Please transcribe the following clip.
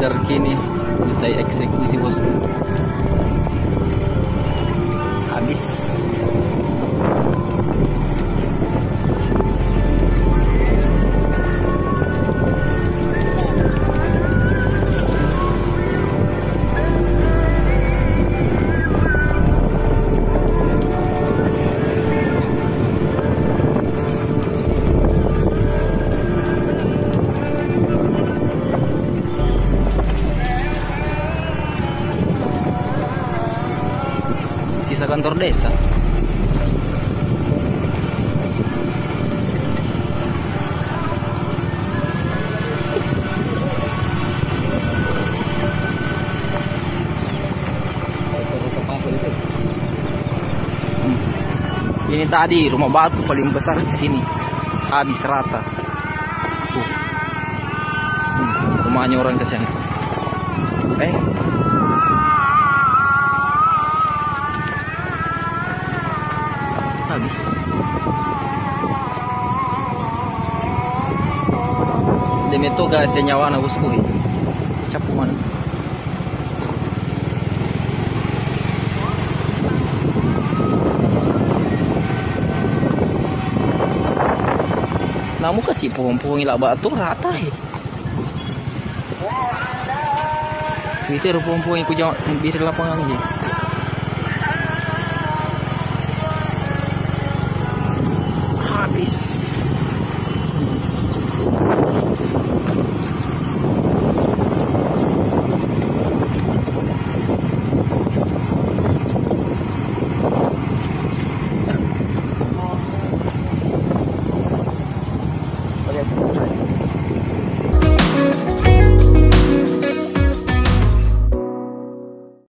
terkini usai eksekusi bosku. Habis. Kantor desa. Ini tadi rumah batu paling besar di sini, habis rata. Rumahnya orang kesini. Habis. Demeto gak senyawa na bosku ini. Capu mana? Namu kasih pohon-pohon ilak batu rata he. Itu pohon-pohon yang ku jawa di lapangan ini.